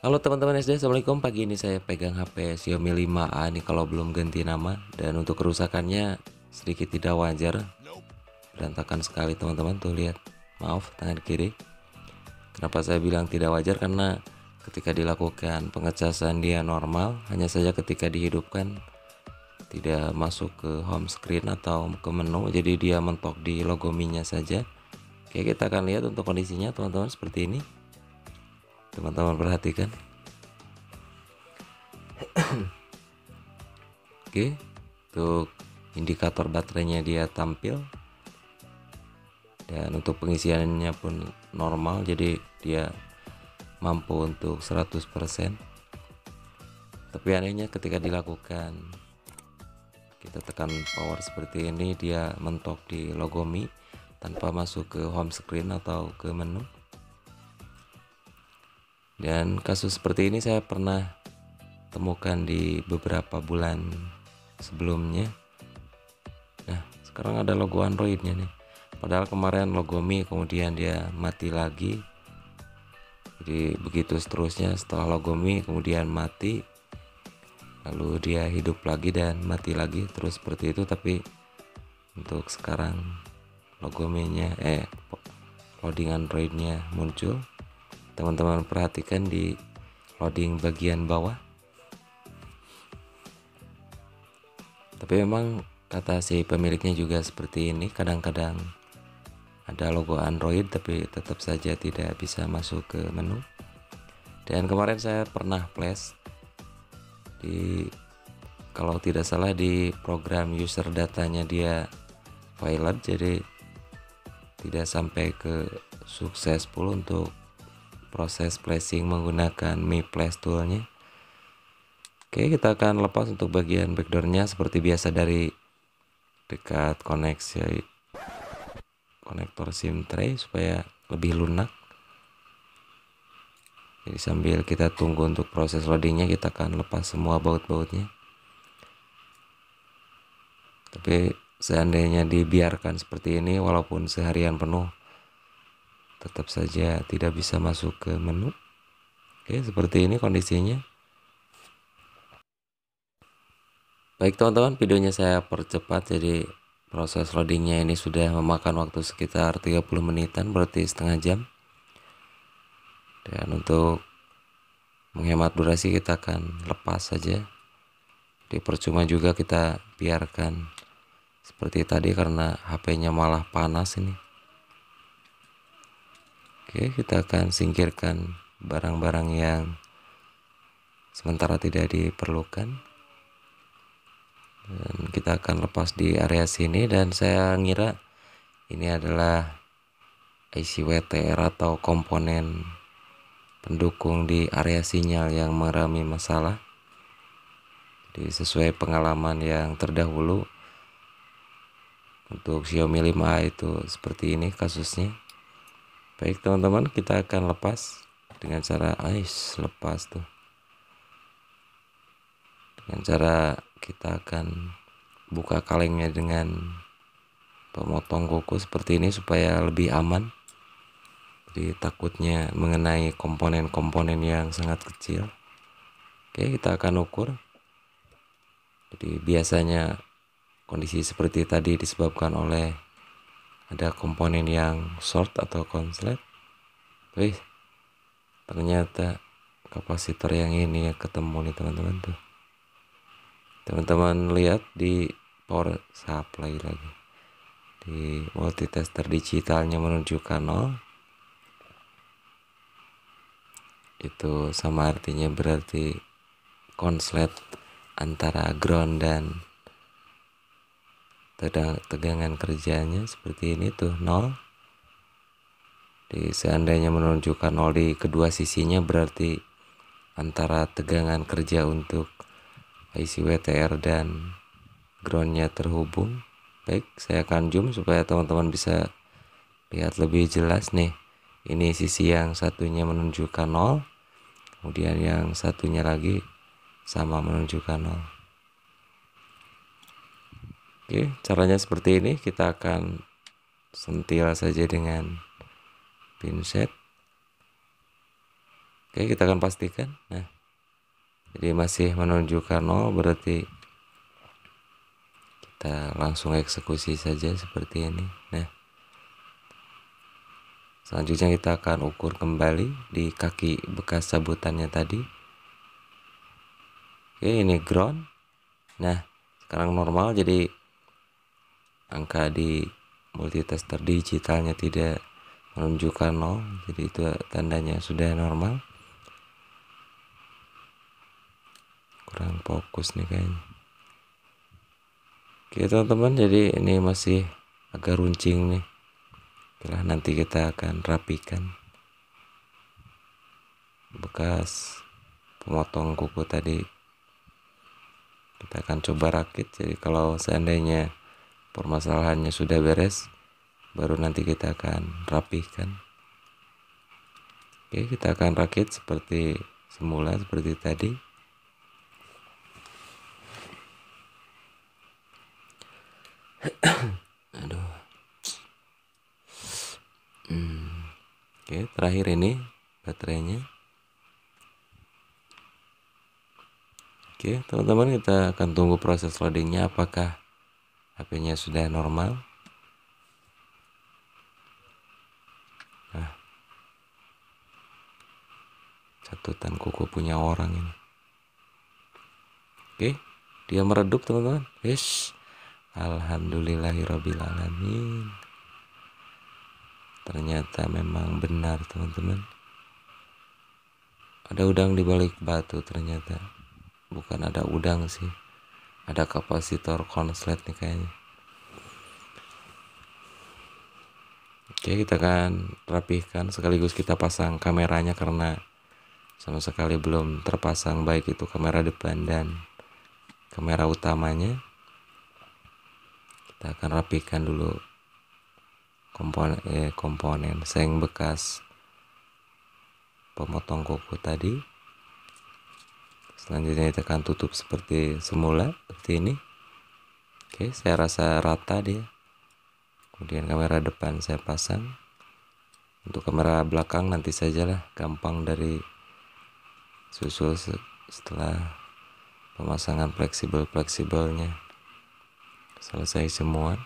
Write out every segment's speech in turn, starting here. Halo teman-teman SD, Assalamualaikum. Pagi ini saya pegang HP Xiaomi 5A nih, kalau belum ganti nama. Dan untuk kerusakannya sedikit tidak wajar, berantakan sekali teman-teman. Tuh lihat, maaf tangan kiri. Kenapa saya bilang tidak wajar? Karena ketika dilakukan pengecasan dia normal, hanya saja ketika dihidupkan tidak masuk ke home screen atau ke menu, jadi dia mentok di logo Mi-nya saja. Oke, kita akan lihat untuk kondisinya teman-teman, seperti ini. Teman-teman perhatikan. Oke, untuk indikator baterainya dia tampil, dan untuk pengisiannya pun normal, jadi dia mampu untuk 100%. Tapi anehnya ketika dilakukan kita tekan power seperti ini, dia mentok di logo Mi tanpa masuk ke home screen atau ke menu. Dan kasus seperti ini saya pernah temukan di beberapa bulan sebelumnya. Nah, sekarang ada logo Androidnya nih. Padahal kemarin logo Mi, kemudian dia mati lagi. Jadi begitu seterusnya, setelah logo Mi kemudian mati, lalu dia hidup lagi dan mati lagi, terus seperti itu. Tapi untuk sekarang logo Mi-nya, loading Androidnya muncul. Teman-teman perhatikan di loading bagian bawah. Tapi memang kata si pemiliknya juga seperti ini, kadang-kadang ada logo Android tapi tetap saja tidak bisa masuk ke menu. Dan kemarin saya pernah flash di, kalau tidak salah di program user datanya dia failed, jadi tidak sampai ke successful untuk proses flashing menggunakan Mi Flash Tool-nya. Oke, kita akan lepas untuk bagian backdoor-nya seperti biasa dari dekat koneksi konektor SIM tray supaya lebih lunak. Jadi sambil kita tunggu untuk proses loadingnya, kita akan lepas semua baut-bautnya. Tapi seandainya dibiarkan seperti ini walaupun seharian penuh, tetap saja tidak bisa masuk ke menu. Oke, seperti ini kondisinya. Baik teman-teman, videonya saya percepat, jadi proses loadingnya ini sudah memakan waktu sekitar 30 menitan, berarti setengah jam. Dan untuk menghemat durasi kita akan lepas saja. Jadi percuma juga kita biarkan seperti tadi karena HP-nya malah panas ini. Oke, kita akan singkirkan barang-barang yang sementara tidak diperlukan. Dan kita akan lepas di area sini, dan saya ngira ini adalah IC WTR atau komponen pendukung di area sinyal yang mengalami masalah. Jadi sesuai pengalaman yang terdahulu untuk Xiaomi 5A itu seperti ini kasusnya. Baik teman-teman, kita akan lepas dengan cara lepas tuh. Dengan cara kita akan buka kalengnya dengan pemotong kuku seperti ini supaya lebih aman. Jadi takutnya mengenai komponen-komponen yang sangat kecil. Oke, kita akan ukur. Jadi biasanya kondisi seperti tadi disebabkan oleh ada komponen yang short atau konslet. Wih, ternyata kapasitor yang ini ya ketemu nih teman-teman tuh. Teman-teman lihat di power supply lagi. Di multitester digitalnya menunjukkan 0. Itu sama artinya berarti konslet antara ground dan tegangan kerjanya seperti ini tuh 0. Jadi seandainya menunjukkan 0 di kedua sisinya, berarti antara tegangan kerja untuk IC WTR dan groundnya terhubung. Baik, saya akan zoom supaya teman-teman bisa lihat lebih jelas nih. Ini sisi yang satunya menunjukkan 0, kemudian yang satunya lagi sama menunjukkan 0. Oke, caranya seperti ini. Kita akan sentil saja dengan pinset. Oke, kita akan pastikan. Nah, jadi masih menunjukkan 0, berarti kita langsung eksekusi saja seperti ini. Nah, selanjutnya kita akan ukur kembali di kaki bekas sabutannya tadi. Oke, ini ground. Nah, sekarang normal, jadi angka di multitester digitalnya tidak menunjukkan 0, jadi itu tandanya sudah normal. Kurang fokus nih kayaknya. Oke teman-teman, jadi ini masih agak runcing nih. Setelah nanti kita akan rapikan bekas pemotong kuku tadi. Kita akan coba rakit. Jadi kalau seandainya permasalahannya sudah beres, baru nanti kita akan rapihkan. Oke, kita akan rakit seperti semula, seperti tadi. Oke, terakhir ini baterainya. Oke teman-teman, kita akan tunggu proses loadingnya, apakah HP-nya sudah normal. Nah, catatan kuku punya orang ini. Oke, dia meredup teman-teman. Yes, alhamdulillahirabbil alamin. Ternyata memang benar teman-teman, ada udang di balik batu. Ternyata bukan ada udang sih, ada kapasitor konslet nih kayaknya. Oke, kita akan rapihkan sekaligus kita pasang kameranya karena sama sekali belum terpasang, baik itu kamera depan dan kamera utamanya. Kita akan rapihkan dulu komponen seng bekas pemotong kuku tadi. Selanjutnya kita akan tutup seperti semula, seperti ini. Oke, saya rasa rata dia. Kemudian kamera depan saya pasang. Untuk kamera belakang nanti sajalah, gampang dari susul setelah pemasangan fleksibelnya selesai semua.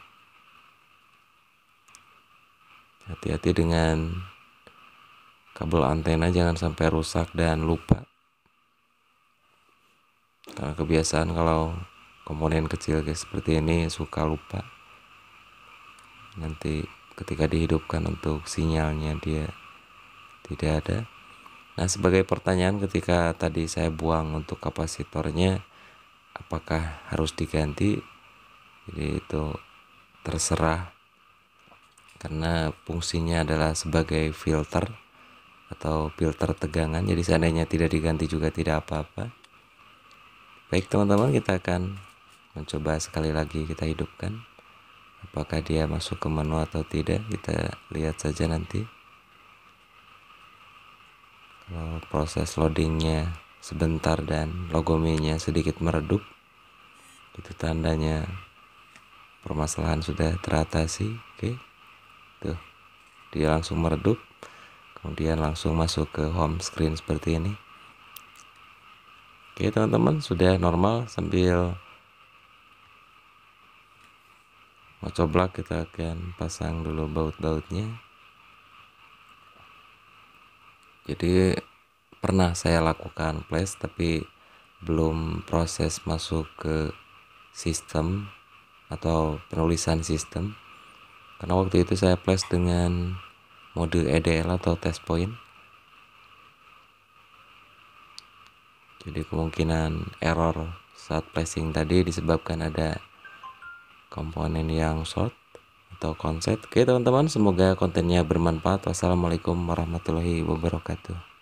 Hati-hati dengan kabel antena, jangan sampai rusak dan lupa. Karena kebiasaan kalau komponen kecil guys seperti ini suka lupa. Nanti ketika dihidupkan untuk sinyalnya dia tidak ada. Nah, sebagai pertanyaan ketika tadi saya buang untuk kapasitornya, apakah harus diganti? Jadi itu terserah, karena fungsinya adalah sebagai filter atau filter tegangan. Jadi seandainya tidak diganti juga tidak apa-apa. Baik teman-teman, kita akan mencoba sekali lagi, kita hidupkan. Apakah dia masuk ke menu atau tidak, kita lihat saja nanti. Kalau proses loadingnya sebentar dan logominya sedikit meredup, itu tandanya permasalahan sudah teratasi. Oke. Tuh, dia langsung meredup, kemudian langsung masuk ke home screen seperti ini. Oke teman-teman, sudah normal. Sambil mau coba kita akan pasang dulu baut-bautnya. Jadi pernah saya lakukan flash tapi belum proses masuk ke sistem atau penulisan sistem. Karena waktu itu saya flash dengan mode EDL atau test point. Jadi kemungkinan error saat flashing tadi disebabkan ada komponen yang short atau konslet. Oke teman-teman, semoga kontennya bermanfaat. Wassalamualaikum warahmatullahi wabarakatuh.